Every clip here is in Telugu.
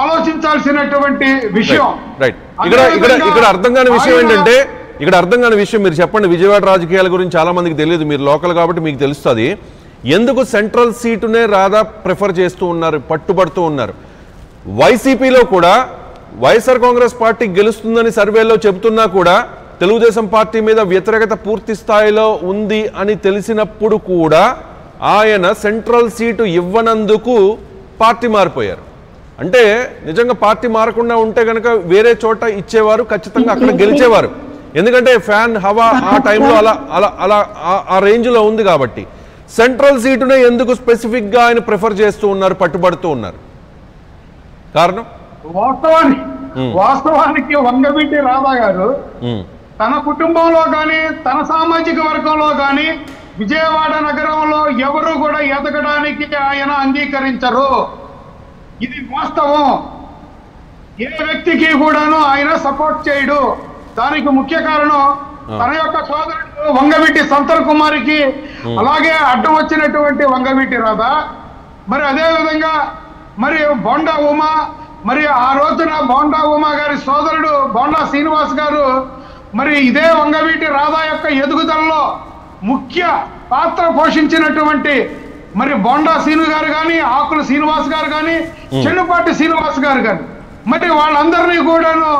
ఆలోచించాల్సినటువంటి విషయం రైట్ ఇక్కడ ఇక్కడ ఇక్కడ అర్థం కాని విషయం ఏంటంటే ఇక్కడ అర్థం కాని విషయం మీరు చెప్పండి విజయవాడ రాజకీయాల గురించి చాలా మందికి తెలియదు మీరు లోకల్ కాబట్టి మీకు తెలుస్తది ఎందుకు సెంట్రల్ సీటునే రాధా ప్రిఫర్ చేస్తూ ఉన్నారు పట్టుబడుతూ ఉన్నారు వైసీపీ లో కూడా వైఎస్ఆర్ కాంగ్రెస్ పార్టీ గెలుస్తుందని సర్వేలో చెప్తున్నా కూడా తెలుగుదేశం పార్టీ మీద వ్యతిరేకత పూర్తి స్థాయిలో ఉంది అని తెలిసినప్పుడు కూడా ఆయన సెంట్రల్ సీటు ఇవ్వనందుకు పార్టీ మారిపోయారు అంటే నిజంగా పార్టీ మారకుండా ఉంటే గనక వేరే చోట ఇచ్చేవారు ఖచ్చితంగా అక్కడ గెలిచేవారు ఎందుకంటే ఫ్యాన్ హవా ఆ టైంలో అలా అలా ఆ రేంజ్ లో ఉంది కాబట్టి సెంట్రల్ సీటునే ఎందుకు స్పెసిఫిక్ గా ఆయన ప్రిఫర్ చేస్తూ ఉన్నారు పట్టుబడుతూ ఉన్నారు కారణం వాస్తవానికి వంగవీటి రాధా గారు తన కుటుంబంలో గాని తన సామాజిక వర్గంలో గాని విజయవాడ నగరంలో ఎవరు కూడా ఎదగడానికి ఆయన అంగీకరించరు ఇది వాస్తవం ఏ వ్యక్తికి కూడాను ఆయన సపోర్ట్ చేయడు దానికి ముఖ్య కారణం తన యొక్క సోదరుడు వంగవీటి సంతర్ కుమారికి అలాగే అడ్డం వచ్చినటువంటి వంగవీటి రాధా మరి అదే విధంగా మరి బోండా ఉమా మరి ఆ రోజున బోండా ఉమా గారి సోదరుడు బోండా శ్రీనివాస్ గారు మరి ఇదే వంగవీటి రాధా యొక్క ఎదుగుదలలో ముఖ్య పాత్ర పోషించినటువంటి మరి బోండా శ్రీను గారు కానీ ఆకుల శ్రీనివాస్ గారు కానీ చెన్నుపాటి శ్రీనివాస్ గారు కానీ మరి వాళ్ళందరినీ కూడాను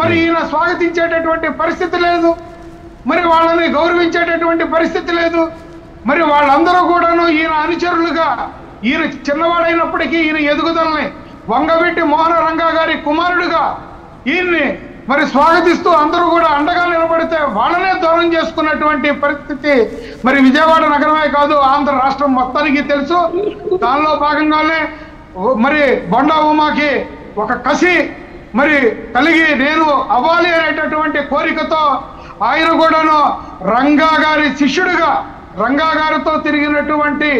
మరి ఈయన స్వాగతించేటటువంటి పరిస్థితి లేదు మరి వాళ్ళని గౌరవించేటటువంటి పరిస్థితి లేదు మరి వాళ్ళందరూ కూడాను ఈయన అనుచరులుగా ఈయన చిన్నవాడైనప్పటికీ ఈయన ఎదుగుదలని వంగవీటి మోహన రంగా గారి కుమారుడుగా ఈయన్ని మరి స్వాగతిస్తూ అందరూ కూడా అండగా నిలబడితే వాళ్ళనే దూరం చేసుకున్నటువంటి పరిస్థితి మరి విజయవాడ నగరమే కాదు ఆంధ్ర రాష్ట్రం మొత్తానికి తెలుసు దానిలో భాగంగానే మరి బోండా ఉమాకి ఒక కసి మరి కలిగి నేను అవ్వాలి అనేటటువంటి కోరికతో ఆయన కూడాను రంగా గారి శిష్యుడిగా రంగా గారితో తిరిగినటువంటి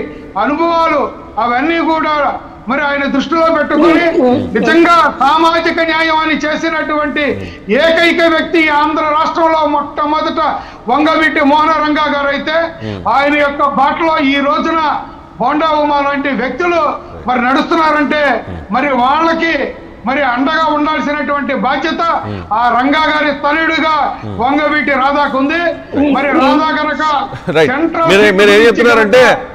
అనుభవాలు అవన్నీ కూడా మరి ఆయన దృష్టిలో పెట్టుకుని నిజంగా సామాజిక న్యాయాన్ని చేసినటువంటి ఏకైక వ్యక్తి ఆంధ్ర రాష్ట్రంలో మొట్టమొదట వంగవీటి మోహన రంగా గారు అయితే ఆయన యొక్క బాటలో ఈ రోజున బోండా ఉమా లాంటి వ్యక్తులు మరి నడుస్తున్నారంటే మరి వాళ్ళకి మరి అండగా ఉండాల్సినటువంటి బాధ్యత ఆ రంగా గారి తనయుడిగా వంగవీటి రాధాకు ఉంది మరి రాధా కనుక సెంట్రల్